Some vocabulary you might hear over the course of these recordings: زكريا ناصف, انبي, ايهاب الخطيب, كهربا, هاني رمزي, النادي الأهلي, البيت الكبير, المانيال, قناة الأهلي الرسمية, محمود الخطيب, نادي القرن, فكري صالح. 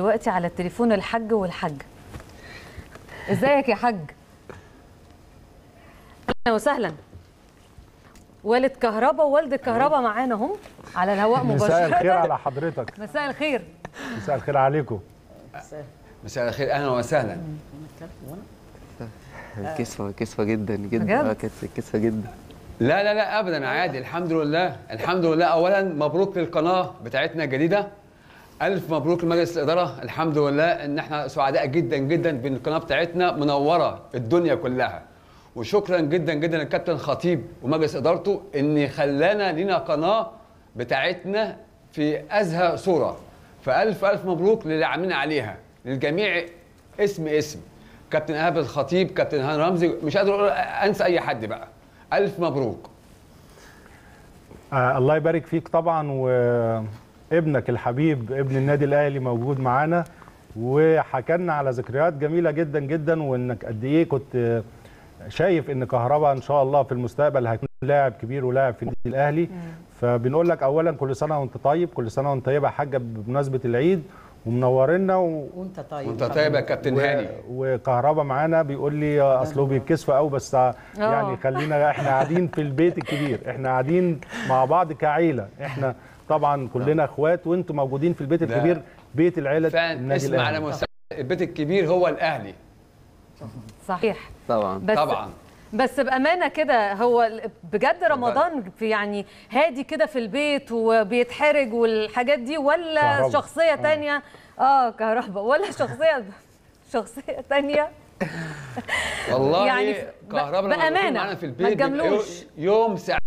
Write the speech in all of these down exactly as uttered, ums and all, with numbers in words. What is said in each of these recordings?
دلوقتي على التليفون الحج والحج. ازيك يا حج؟ اهلا وسهلا. والد كهربا ووالده كهربا معانا اهم على الهواء مباشره. مساء الخير على حضرتك. مساء الخير. مساء الخير عليكم. مساء الخير، اهلا وسهلا. كسفه كسفه جدا جدا، كانت كسفه جدا. لا لا لا ابدا، عادي، الحمد لله الحمد لله. اولا مبروك للقناه بتاعتنا الجديده، الف مبروك لمجلس الاداره، الحمد لله ان احنا سعداء جدا جدا بان القناه بتاعتنا منوره الدنيا كلها. وشكرا جدا جدا للكابتن خطيب ومجلس ادارته ان خلانا لينا قناه بتاعتنا في ازهى صوره. فالف الف مبروك للي عاملين عليها للجميع، اسم اسم كابتن ايهاب الخطيب، كابتن هاني رمزي، مش قادر اقول انسى اي حد. بقى الف مبروك. آه الله يبارك فيك طبعا، وابنك الحبيب ابن النادي الاهلي موجود معانا وحكلنا على ذكريات جميله جدا جدا، وانك قد ايه كنت شايف ان كهربا ان شاء الله في المستقبل هيكون لاعب كبير ولاعب في النادي الاهلي. فبنقول لك اولا كل سنه وانت طيب، كل سنه وانت طيب يا حاجه بمناسبه العيد ومنورنا و... وانت طيب وانت طيب يا كابتن هاني. و... وكهربا معانا بيقول لي اصله بالكسفه قوي، بس يعني خلينا احنا قاعدين في البيت الكبير، احنا قاعدين مع بعض كعيله، احنا طبعا كلنا اخوات وانتم موجودين في البيت الكبير، بيت العيله النادي الاهلي. على مستوى البيت الكبير هو الاهلي. صحيح طبعا بس طبعا بس بامانه كده، هو بجد رمضان في يعني هادي كده في البيت وبيتحرج والحاجات دي، ولا كهربا شخصيه تانية؟ اه كهربا ولا شخصيه شخصيه تانية والله. يعني كهربا بامانه معانا في البيت يوم سعيد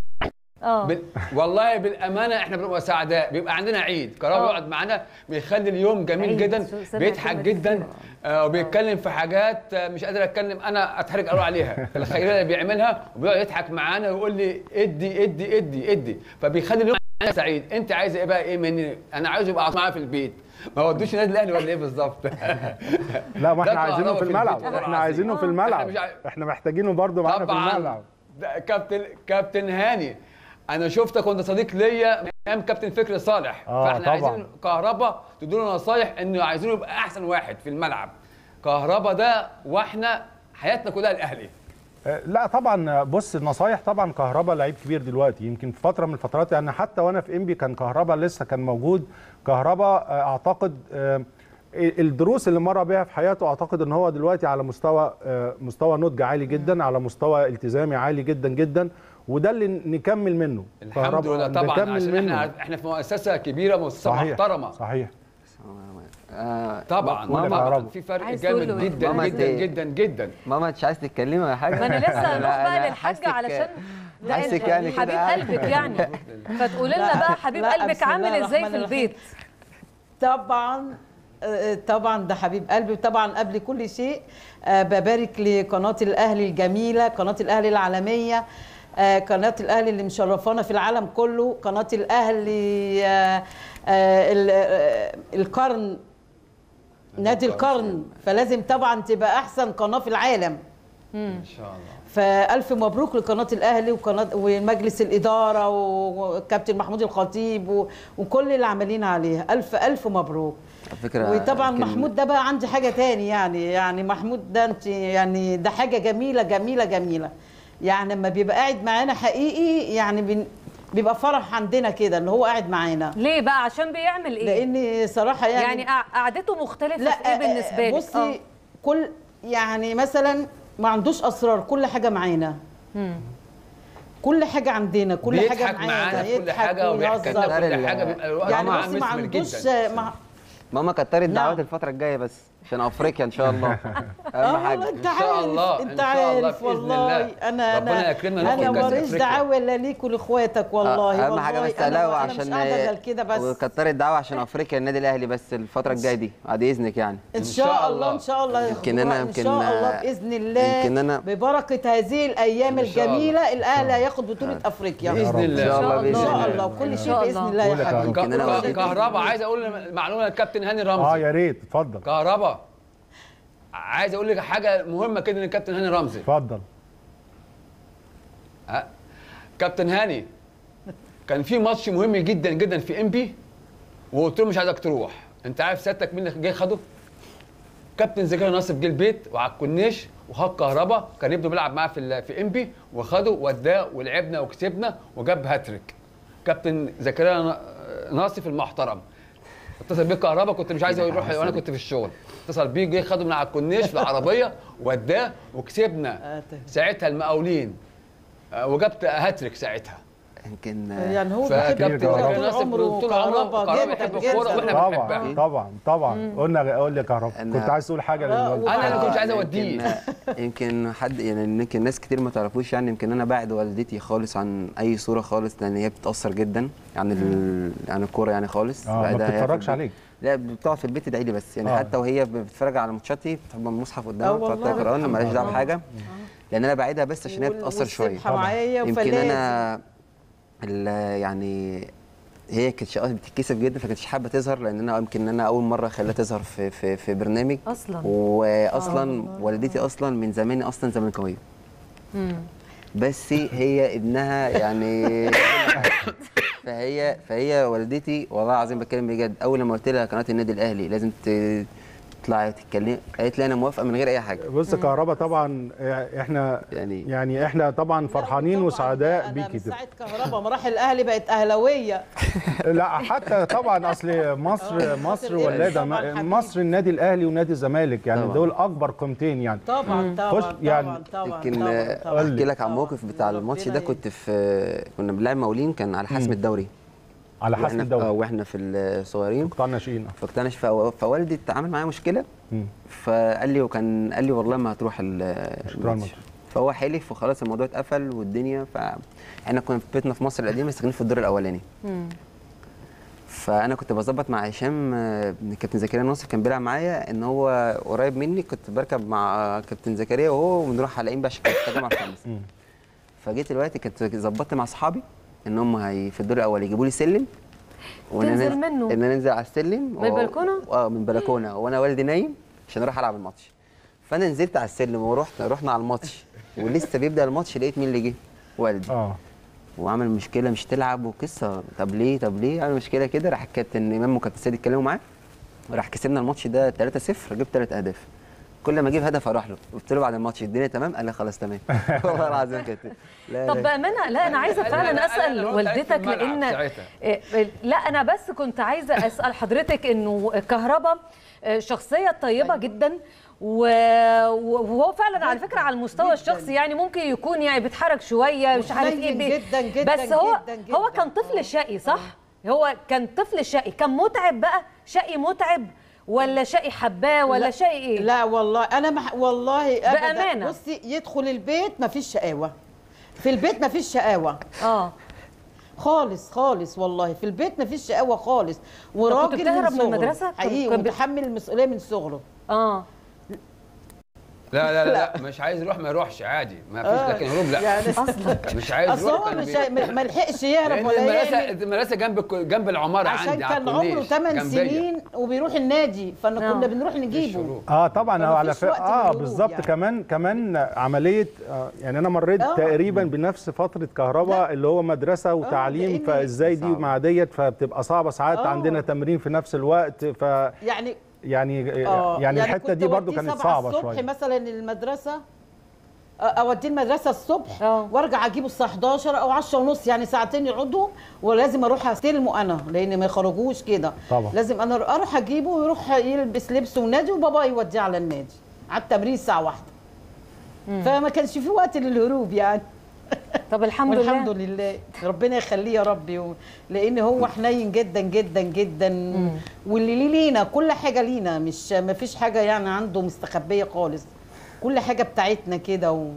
بال... والله بالامانه احنا بنبقى سعداء، بيبقى عندنا عيد، كهربا يقعد معانا بيخلي اليوم جميل جدا، بيضحك جدا وبيتكلم في حاجات مش قادر اتكلم انا، اتحرج اقول عليها الخيريه اللي بيعملها، وبيقعد يضحك معانا ويقول لي ادي ادي ادي ادي، فبيخلي اليوم سعيد. انت عايز ايه بقى ايه مني؟ انا عايزه يبقى معايا في البيت، ما ودوش النادي الاهلي ولا ايه بالظبط؟ لا ما احنا عايزينه في الملعب، احنا عايزينه في الملعب، احنا محتاجينه برضه معانا في الملعب. كابتن كابتن هاني انا شفتك وانت صديق ليا ايام كابتن فكري صالح، آه فاحنا طبعًا. عايزين كهربا تدونا نصايح انه عايزينه يبقى احسن واحد في الملعب. كهربا ده واحنا حياتنا كلها الاهلي. لا طبعا بص، النصايح طبعا كهربا لعيب كبير دلوقتي، يمكن في فتره من الفترات، يعني حتى وانا في انبي كان كهربا لسه كان موجود. كهربا اعتقد الدروس اللي مر بيها في حياته، اعتقد ان هو دلوقتي على مستوى مستوى نضج عالي جدا، على مستوى التزامي عالي جدا جدا، وده اللي نكمل منه الحمد لله طبعا، عشان احنا احنا في مؤسسه كبيره، مؤسسه محترمه. صحيح آه طبعا طبعا، في فرق جامد جدا ماما جدا جدا جدا. ماما مش عايز تتكلمي يا حاجه؟ ما انا لسه هروح بقى للحاجه علشان حاسك يعني حبيب قلبك يعني، فتقول لنا بقى حبيب قلبك عامل ازاي في البيت؟ طبعا طبعا ده حبيب قلبي، وطبعا قبل كل شيء ببارك لقناه الاهلي الجميله، قناه الاهلي العالميه، آه قناة الأهلي اللي مشرفانا في العالم كله، قناة الأهلي آه آه القرن، نادي القرن، فلازم طبعا تبقى أحسن قناة في العالم إن شاء الله. فألف مبروك لقناة الأهلي وقناة ومجلس الإدارة وكابتن محمود الخطيب وكل اللي عاملين عليها، ألف ألف مبروك. وطبعا محمود ده بقى عندي حاجة تاني، يعني يعني محمود ده أنت يعني ده حاجة جميلة جميلة جميلة، يعني لما بيبقى قاعد معانا حقيقي يعني بيبقى فرح عندنا كده ان هو قاعد معانا. ليه بقى؟ عشان بيعمل ايه؟ لان صراحه يعني يعني قعدته مختلفه في ايه بالنسبه لك؟ بصي أوه. كل يعني مثلا ما عندوش اسرار، كل حاجه معانا. امم كل حاجه عندنا، كل حاجه معانا، كل حاجه وبيحكي لنا كل حاجه، بيبقى يعني بصي ما عندوش. ماما كترت دعوات الفتره الجايه بس عشان افريقيا ان شاء الله. اهم حاجه انت عارف، انت عارف والله انا انا انا ماليش دعوه الا ليك ولاخواتك والله. اهم حاجه بس الاقوا عشان وكترت دعوه عشان افريقيا النادي الاهلي بس الفتره الجايه دي بعد اذنك يعني ان شاء الله. ان شاء الله يمكن انا يمكن ان شاء الله باذن الله ببركه هذه الايام الجميله الاهلي هياخد بطوله افريقيا باذن الله. ان شاء الله باذن الله وكل شيء باذن الله يا حبيبي. كهربا عايز اقول معلومه للكابتن هاني رمزي. اه يا ريت اتفضل. كهربا عايز اقول لك حاجه مهمه كده للكابتن هاني رمزي. اتفضل. أه. كابتن هاني كان في ماتش مهم جدا جدا في انبي، وقلت له مش عايزك تروح، انت عارف سيادتك مين جاي خده؟ كابتن زكريا ناصف جه البيت وعلى الكورنيش وهاك كهربا كان ابنه بيلعب معاه في في انبي وخده ووداه ولعبنا وكسبنا وجاب هاتريك. كابتن زكريا ناصف المحترم اتصل بيه كهربا، كنت مش عايز يروح وانا كنت في الشغل، اتصل بيه جه خده من على الكورنيش في العربيه ووداه وكسبنا ساعتها المقاولين وجبت هاتريك ساعتها. يمكن يعني هو بيحب طول عمره طول عمره بيحب الكوره واحنا بنحبها. طبعا طبعا قلنا قول لي كهربا، كنت عايز تقول حاجه للواد؟ انا اللي كنت عايز اوديه. يمكن حد يعني يمكن ناس كتير ما تعرفوش، يعني يمكن انا بعد والدتي خالص عن اي صوره خالص، لان هي بتتاثر جدا عن ال... عن الكوره يعني خالص. اه ما بتتفرجش عليك؟ لا بتقعد في البيت تدعي لي بس يعني آه. حتى وهي بتتفرج على ماتشاتي بتحب المصحف قدامها بتقعد تقرا القران، مالهاش دعوه بحاجه، لان انا بعيدها بس عشان هي بتتاثر شويه. يمكن انا يعني هي كانت شقاوة بتتكسف جدا فكانتش حابه تظهر، لان انا يمكن انا اول مره خليها تظهر في في في برنامج اصلا. واصلا والدتي اصلا من زمان اصلا زملكاويه، بس هي ابنها يعني فهي فهي والدتي والله العظيم بتكلم بجد، اول لما قلت لها قناه النادي الاهلي لازم ت تطلعي تتكلمي، قالت لي انا موافقه من غير اي حاجه. بص كهربا طبعا احنا يعني يعني احنا طبعا فرحانين وسعداء بيكي. من ساعه كهربا ما راح الاهلي بقت اهلاويه. لا حتى طبعا اصل مصر مصر ولاده مصر النادي الاهلي ونادي الزمالك يعني طبعاً. دول اكبر قيمتين يعني طبعا طبعا يعني طبعا. يمكن احكي لك عن موقف بتاع الماتش ده، كنت في كنا بنلعب مقاولين كان على حسم الدوري على حسب الدوري واحنا في الصغيرين في قطاع ناشئين في قطاع ناشئين، فوالدي اتعامل معايا مشكله مم. فقال لي وكان قال لي والله ما هتروح الماتش، فهو حلف وخلاص الموضوع اتقفل والدنيا. فاحنا كنا في بيتنا في مصر القديمه ساكنين في الدور الاولاني مم. فانا كنت بظبط مع هشام كابتن زكريا ناصف كان بيلعب معايا ان هو قريب مني، كنت بركب مع كابتن زكريا وهو ونروح على بقى عشان التجمع الخامس. فجيت دلوقتي كنت ظبطت مع اصحابي ان هم هي في الدور الاول يجيبوا لي سلم تنزل منه ان انا انزل على السلم و... من البلكونه اه من البلكونه وانا والدي نايم عشان اروح العب الماتش. فانا نزلت على السلم ورحت رحنا على الماتش ولسه بيبدا الماتش لقيت مين اللي جه؟ والدي اه وعمل مشكله مش تلعب وقصه. طب ليه طب ليه عمل مشكله كده؟ راح كابتن امام وكابتن سيد اتكلموا معاه وراح كسبنا الماتش ده ثلاثة صفر، جبت ثلاث اهداف. كل ما اجيب هدف اروح له قلت له بعد الماتش الدنيا تمام، قال لي خلاص تمام والله العظيم كده. طب بامانه لا انا عايزه فعلا اسال والدتك، لان لا انا بس كنت عايزه اسال حضرتك انه كهربا شخصيه طيبه جدا، وهو فعلا على فكره على المستوى الشخصي يعني ممكن يكون يعني بيتحرك شويه مش عارف ايه، بس هو هو كان طفل شقي صح؟ هو كان طفل شقي، كان متعب بقى شقي متعب ولا شقي حباه ولا شقي ايه؟ لا والله انا مح... والله ابدا بأمانة. بصي يدخل البيت مفيش شقاوه، في البيت مفيش شقاوه اه خالص خالص، والله في البيت مفيش شقاوه خالص. وراجل بتهرب من المدرسه حقيقي كان بيتحمل المسؤوليه من صغره اه لا لا لا مش عايز يروح ما يروحش عادي ما فيش آه. لكن هروب لا يعني اصلا مش عايز يروح اصلا مش بي... ما لحقش يهرب ولا ايه. المدرسه جنب جنب العماره عندي عشان كان عمره ثمان سنين وبيروح النادي فانا آه. كنا بنروح نجيبه اه طبعا على فكره اه بالظبط يعني. كمان كمان عمليه آه يعني انا مريت آه. تقريبا بنفس فتره كهربا اللي هو مدرسه وتعليم آه. فازاي دي مع ديت فبتبقى صعبه ساعات آه. عندنا تمرين في نفس الوقت ف يعني يعني آه. يعني الحته دي برضو كانت صعبه شويه. الصبح مثلا المدرسه اوديه المدرسه الصبح آه. وارجع اجيبه الساعه حداشر او عشرة ونص يعني ساعتين يقعدوا، ولازم اروح استلمه انا لان ما يخرجوش كده، لازم انا اروح اجيبه ويروح يلبس لبسه ونادي وبابا يوديه على النادي على التمرين الساعه واحدة مم. فما كانش في وقت للهروب يعني. طب الحمد لله الحمد لله ربنا يخليه يا ربي و... لان هو حنين جدا جدا جدا مم. واللي ليه لينا كل حاجه لينا، مش ما فيش حاجه يعني عنده مستخبيه خالص، كل حاجه بتاعتنا كده و...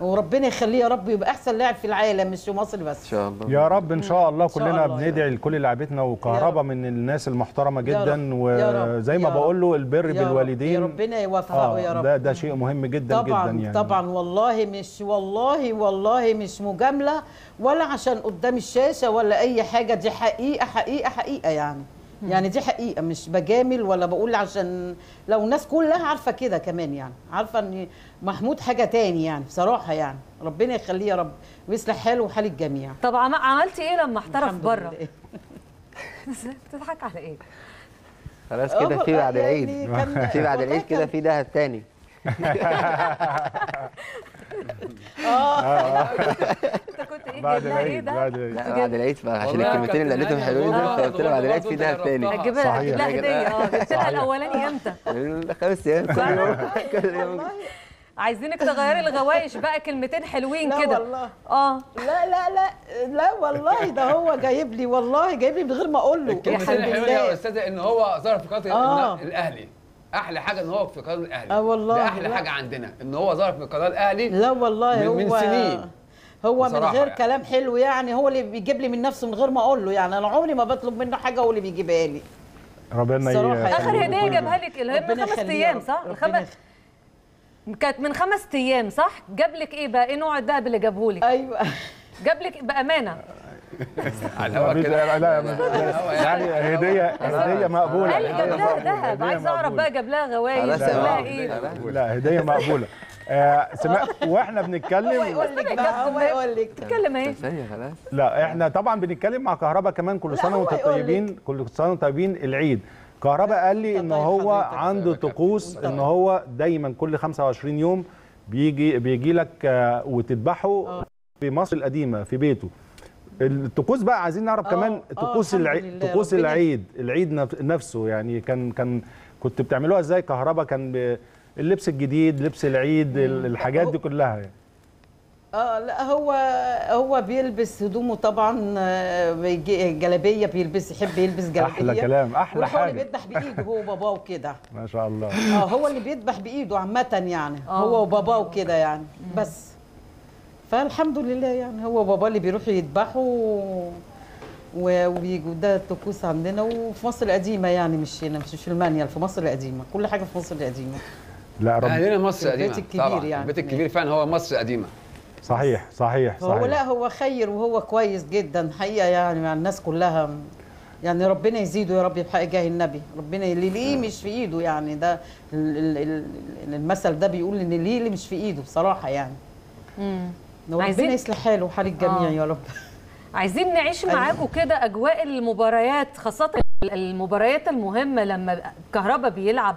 وربنا يخليه يا رب يبقى احسن لاعب في العالم مش في مصر بس ان شاء الله يا رب. ان شاء الله كلنا بندعي لكل لاعبتنا، وكهربا من الناس المحترمه جدا، وزي ما بقول له البر بالوالدين ربنا يوفقه آه يا رب. ده ده شيء مهم جدا طبعًا جدا يعني طبعا والله مش والله والله مش مجامله ولا عشان قدام الشاشه ولا اي حاجه، دي حقيقه حقيقه حقيقه يعني يعني دي حقيقه مش بجامل ولا بقول عشان لو الناس كلها عارفه كده كمان يعني عارفه ان محمود حاجه تاني يعني بصراحه يعني ربنا يخليه يا رب ويصلح حاله وحال الجميع. طب عملتي ايه لما احترف بره؟ بتضحك على ايه؟ خلاص كده في بعد العيد في بعد العيد كده في دهب تاني. اه انت كنت ايه بعد العيد؟ بعد العيد بعد العيد عشان الكلمتين اللي قالتهم حلوين دول، فقلت لها بعد العيد في دهب تاني. هتجيبها لها هديه. اه جبت لها الاولاني امتى؟ خمس ايام كل يوم كل يوم. عايزينك تغيري الغوايش بقى، كلمتين حلوين كده. لا والله اه لا لا لا لا والله ده هو جايب لي، والله جايب لي من غير ما اقول له. الكلمتين الحلوين يا استاذه ان هو ظهر في قناه الاهلي، احلى حاجه ان هو في قناه الاهلي. اه والله ده احلى حاجه عندنا ان هو ظهر في قناه الاهلي. لا والله هو من سنين هو من غير يعني كلام حلو، يعني هو اللي بيجيب لي من نفسه من غير ما اقول له، يعني انا عمري ما بطلب منه حاجه هو اللي بيجيبها لي. ربنا يخليك. اخر هديه جابها لك الهم خمس ايام صح؟ الخمس كانت من خمس ايام صح؟ جاب لك ايه بقى؟ ايه نوع الدهب اللي جابه لك؟ ايوه جاب لك بامانه على الهوا كده. لا يعني هديه هديه مقبوله. قال جاب لها دهب، عايز اعرف بقى جاب لها غوايش جاب لها ايه؟ لا هديه مقبوله. سمعت واحنا بنتكلم هو يقول لك بقى هو يقول لك بتتكلم ايه؟ لا احنا طبعا بنتكلم مع كهربا كمان. كل سنه وانتم طيبين، كل سنه وانتم طيبين. العيد كهربا قال لي ان هو عنده طقوس، ان هو دايما كل خمسة وعشرين يوم بيجي بيجي لك وتذبحه في مصر القديمه في بيته. الطقوس بقى عايزين نعرف كمان طقوس العيد، طقوس العيد العيد نفسه يعني كان كان كنت بتعملوها ازاي كهربا؟ كان اللبس الجديد، لبس العيد، الحاجات دي كلها يعني. اه لا هو هو بيلبس هدومه طبعا، جلابيه بيلبس، يحب يلبس جلابيه. احلى كلام، احلى حاجه. هو اللي بيذبح بايده هو وباباه وكده. ما شاء الله. اه هو اللي بيذبح بايده عامه يعني، هو وباباه وكده يعني بس. فالحمد لله يعني هو وباباه اللي بيروحوا يذبحوا وبيجوا. ده الطقوس عندنا وفي مصر القديمه يعني، مش هنا مش في المانيال، في مصر القديمه كل حاجه في مصر القديمه. لا رب اهلنا مصر القديمه طبعا يعني. البيت الكبير فعلا هو مصر القديمه. صحيح صحيح صحيح. هو لا هو خير وهو كويس جدا حقيقه يعني مع الناس كلها يعني. ربنا يزيده يا رب بحق جاه النبي، ربنا اللي ليه مش في ايده يعني. ده المثل ده بيقول ان ليه اللي مش في ايده بصراحه يعني. امم ربنا يصلح حاله وحال الجميع يا رب. عايزين نعيش معاكم كده اجواء المباريات، خاصه المباريات المهمه لما كهربا بيلعب،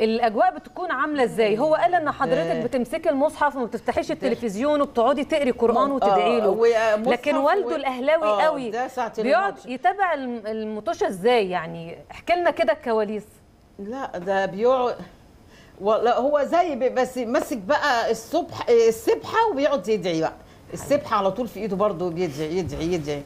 الاجواء بتكون عامله ازاي؟ هو قال ان حضرتك بتمسكي المصحف وما بتفتحيش التلفزيون وبتقعدي تقري قران وتدعي له، لكن والده الاهلاوي قوي بيقعد يتابع المطوشه ازاي يعني؟ احكي لنا كده الكواليس. لا ده بيقعد ولا هو زي بس ماسك بقى الصبح السبحه وبيقعد يدعي بقى، السبحه على طول في ايده برضه بيدعي يدعي يدعي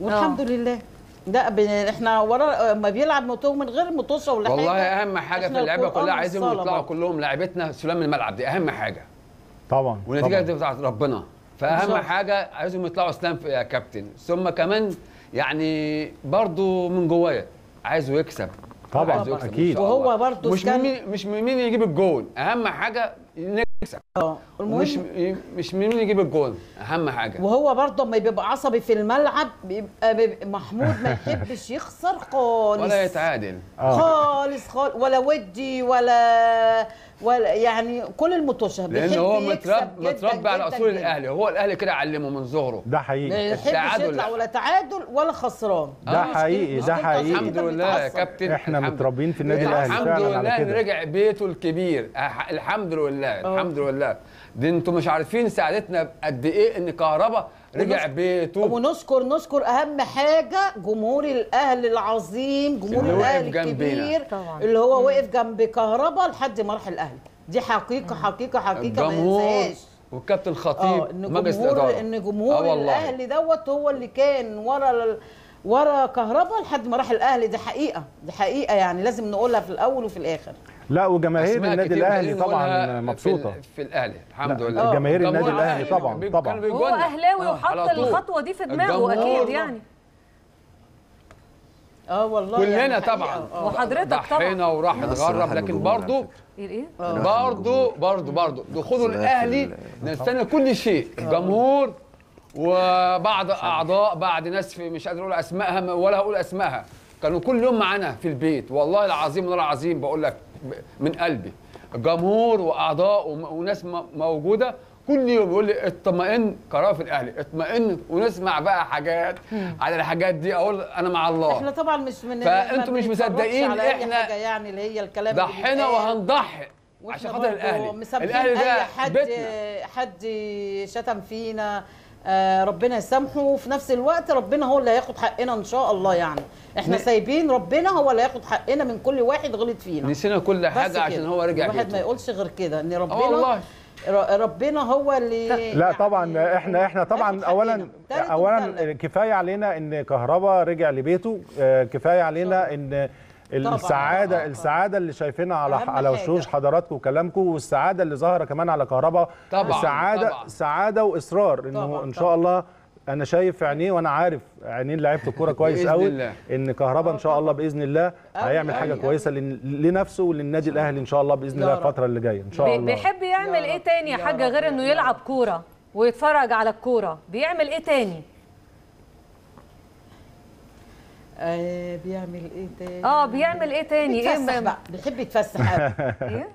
والحمد لله. لا احنا ورا ما بيلعب مطوم من غير مطوشه ولا حاجه. والله اهم حاجه في اللعيبه كلها عايزين يطلعوا كلهم لاعيبتنا سلام الملعب، دي اهم حاجه طبعا والنتيجه دي بتاعت ربنا. فاهم حاجه عايزهم يطلعوا سلام يا كابتن. ثم كمان يعني برضو من جوايا عايزه يكسب طبعا, طبعا. اكيد. وهو برضو مش مين مش مين يجيب الجول، اهم حاجه نكسب. اه مش مش مين يجيب الجول اهم حاجه. وهو برضو لما بيبقى عصبي في الملعب بيبقى, بيبقى محمود ما يحبش يخسر خالص ولا يتعادل خالص خالص، ولا ودي ولا ولا يعني كل المطوشه. لان هو متربي متربي على اصول الاهلي، هو الاهلي كده علمه من ظهره. ده حقيقي. ما يحبش يطلع ولا تعادل ولا خسران. ده حقيقي ده حقيقي. الحمد لله يا كابتن احنا متربيين في النادي الاهلي فعلا على كده. الحمد لله رجع بيته الكبير. الحمد لله الحمد لله. دي انتم مش عارفين سعادتنا قد ايه ان كهربا رجع بيته. ونشكر نشكر اهم حاجه جمهور الاهلي العظيم، جمهور الاهلي الكبير طبعا. اللي هو وقف جنب كهربا لحد ما راح الاهلي. دي حقيقه حقيقه حقيقه ما ينساهاش. والكابتن خطيب مجلس الاداره ان جمهور الاهلي دوت هو اللي كان ورا ورا كهربا لحد ما راح الاهلي. دي حقيقه دي حقيقه يعني لازم نقولها في الاول وفي الاخر. لا وجماهير النادي الاهلي طبعا مبسوطه في, في الاهلي الحمد لله. جماهير النادي الاهلي طبعا طبعا هو اهلاوي وحط الخطوه دي في دماغه اكيد يعني. اه والله كلنا يعني طبعا وحضرتك طبعا وراح نتغرب، لكن برضه برضه برضه برضه دخول الاهلي نستنى كل شيء. جمهور وبعض اعضاء بعض ناس مش قادر اقول اسمائها ولا هقول اسمائها كانوا كل يوم معانا في البيت. والله العظيم والله العظيم بقول لك من قلبي، جمهور واعضاء وناس موجوده كل يوم يقول لي اطمئن، قرار في الاهلي اطمئن، ونسمع بقى حاجات على الحاجات دي. اقول انا مع الله، احنا طبعا مش من فانتم مش مصدقين احنا يعني اللي هي الكلام ده ضحينا وهنضحي عشان خاطر الاهلي. الاهلي ده حد حد شتم فينا، آه ربنا يسامحه، وفي نفس الوقت ربنا هو اللي هياخد حقنا ان شاء الله. يعني احنا سايبين ربنا هو اللي هياخد حقنا من كل واحد غلط فينا، نسينا كل حاجه عشان هو رجع. الواحد ما يقولش غير كده ان ربنا والله ربنا هو اللي لا يعني طبعا احنا احنا طبعا اولا اولا كفايه علينا ان كهربا رجع لبيته، كفايه علينا ان السعاده طبعاً. السعاده اللي شايفينها على على وشوش حضراتكم وكلامكم، والسعاده اللي ظاهره كمان على كهربا طبعاً. سعاده طبعاً. سعاده واصرار انه ان شاء الله انا شايف في عينيه، وانا عارف عينين لعيبه الكوره كويس قوي ان كهربا ان شاء الله باذن الله هيعمل حاجه كويسه لنفسه وللنادي الاهلي ان شاء الله باذن الله الفتره اللي جايه ان شاء الله. بيحب يعمل ايه تاني يا حاجه غير انه يلعب كوره ويتفرج على الكوره؟ بيعمل ايه تاني؟ آه بيعمل ايه تاني؟ اه بيعمل ايه تاني؟ بيتفسح إيه بقى، بيحب يتفسح قوي. ايه؟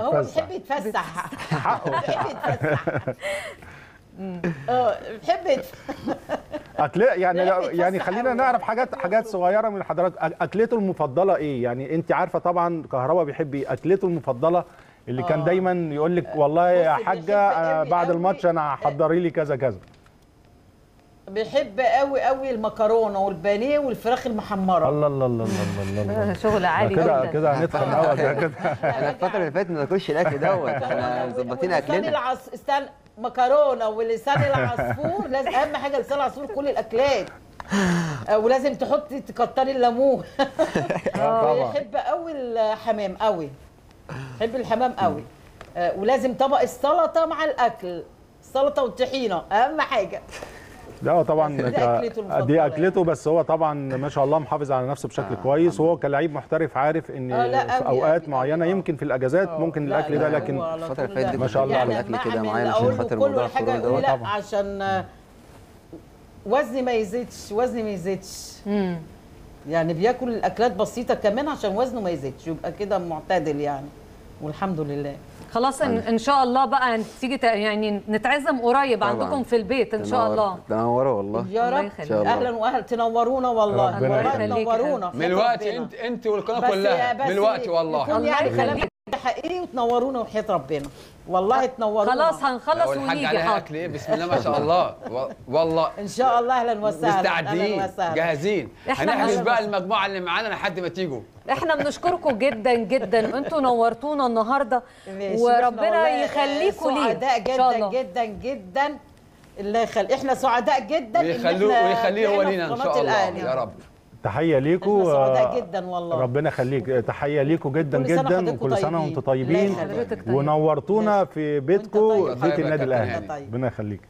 هو بيحب يتفسح، حقه بيحب يتفسح. اه بيحب يتفسح. اكله يعني يعني خلينا نعرف حاجات حاجات صغيره من حضرتك. اكلته المفضله ايه؟ يعني انت عارفه طبعا كهربا بيحب ايه، اكلته المفضله اللي آه. كان دايما يقول لك والله يا حاجه بعد الماتش انا هحضري لي كذا كذا. بيحب قوي قوي المكرونه والبانيه والفراخ المحمره. الله الله الله الله الله شغل عالي كده كده هنتخن قوي كده. انا الفتره اللي فاتت ما باكلش الاكل دوت، احنا مظبطين اكلنا. استنى، مكرونه ولسان العصفور لازم، اهم حاجه لسان العصفور كل الاكلات، ولازم تحطي تكتري الليمون. بيحب قوي الحمام قوي، بيحب الحمام قوي، ولازم طبق السلطه مع الاكل، السلطه والطحينه اهم حاجه. لا طبعا دي اكلته، بس هو طبعا ما شاء الله محافظ على نفسه بشكل آه. كويس، وهو كلاعب محترف عارف ان في اوقات معينه يمكن في الاجازات ممكن الاكل ده، لكن الفتره اللي فاتت ما شاء الله على الاكل كده معايا عشان خاطر موضوع الكورونا ده طبعا، عشان وزني ما يزيدش وزني ما يزيدش يعني بياكل الاكلات بسيطه كمان عشان وزنه ما يزيدش، يبقى كده معتدل يعني، والحمد لله. خلاص ان شاء الله بقى تيجي يعني نتعزم قريب عندكم في البيت ان شاء الله. تنوروا والله يا رب، اهلا واهلا، تنورونا والله والله تنورونا من الوقت، انت انت والقناه كلها من الوقت والله الله يخليك حقيقي، وتنورونا وحياة ربنا والله تنورونا. خلاص هنخلص ونيجي حاضر. اكل ايه بسم الله ما شاء الله والله ان شاء الله. اهلا وسهلا، مستعدين جاهزين، هنحجز بقى المجموعه اللي معانا لحد ما تيجوا. احنا بنشكركم جدا جدا، انتوا نورتونا النهارده وربنا يخليكم لينا ان شاء الله. جدا جدا جدا الله يخلي، احنا سعداء جدا ويخلوه ويخليه هو لينا ان شاء الله يا رب. تحيه ليكم، سعداء جدا والله، ربنا يخليك. تحيه ليكم جدا جدا، وكل سنه وانتم طيبين، ونورتونا في بيتكم، بيت النادي الاهلي، ربنا يخليك.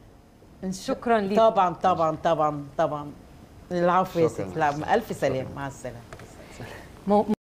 شكرا ليك. طبعا طبعا طبعا طبعا. العفو يا سيدي، الف سلام، مع السلامه.